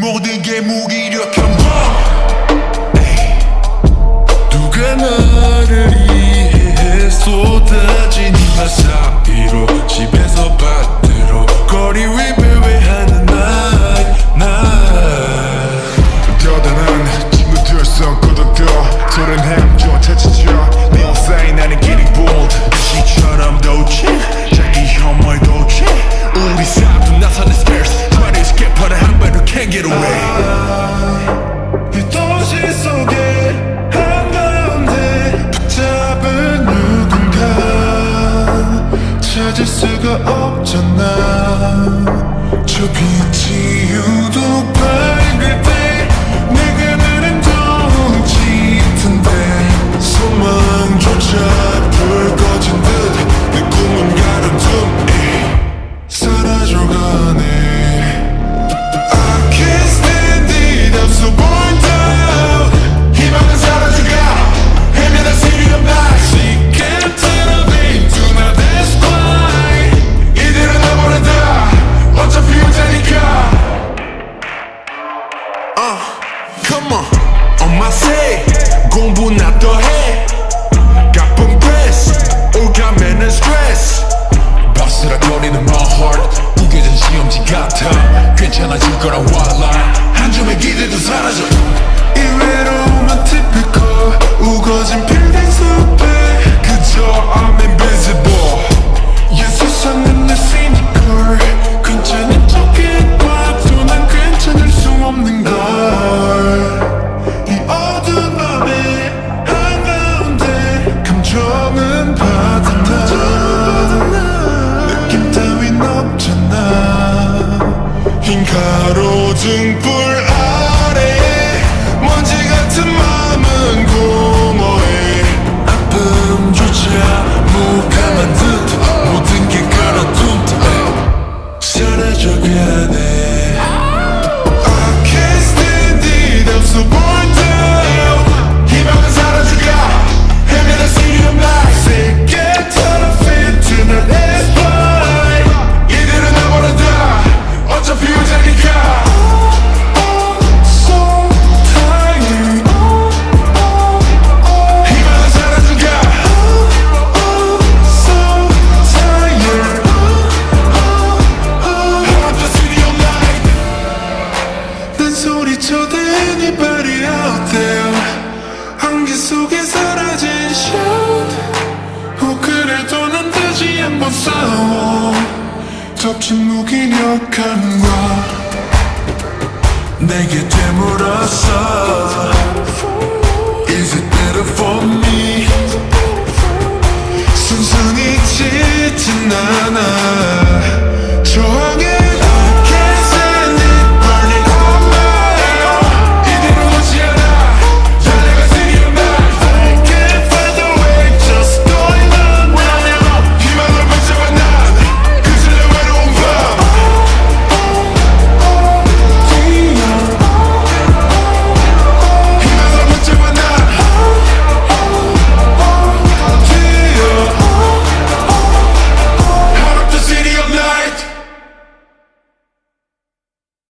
모든 게 무기력한 법 누가 나를 이해해 쏟아진 나 사이로 집에서 밭으로 거리 위 배회하는 날 떠다는 친구들 속 고독도 저런 함정 찾으죠 내 옷사이 나는 getting bold 시처럼 도치 자기 혐오의 도치 우리 삶도 나서는 스페어스 Parties get part of 한발 Can't get away. 이 도시 속에 한가운데 붙잡은 누군가 찾을 수가 없잖아. 저 빛이 유독 밝을 때 내가 나는 더욱 짙은데 소망조차 불 꺼진 듯 내 꿈은 가로등에 사라져가네. Come on, on my say 공부 나 더해 가쁜 press 오감에는 stress 바스락거리는 my heart 구겨진 시험지 같아 괜찮아질 거라 wildlife 한 줌의 기대도 사라져 이외로만 typical 우거진 빌딩 숲에 그저 I'm invisible 예수상은 내 cynical 괜찮은 척해봐도 난 괜찮을 수 없는 걸 이 어두운 밤에 한가운데 감정은 바닥나 느낌 따윈 없잖아 흰 가로등 불 아래 먼지 같은 마음은 공허해 아픔조차 무감한 듯 모든 게 가로등 듯 사라져가네 싸워 덮친 무기력함과 내게 되물었어 Is it better for me? 순순히 짙진 않아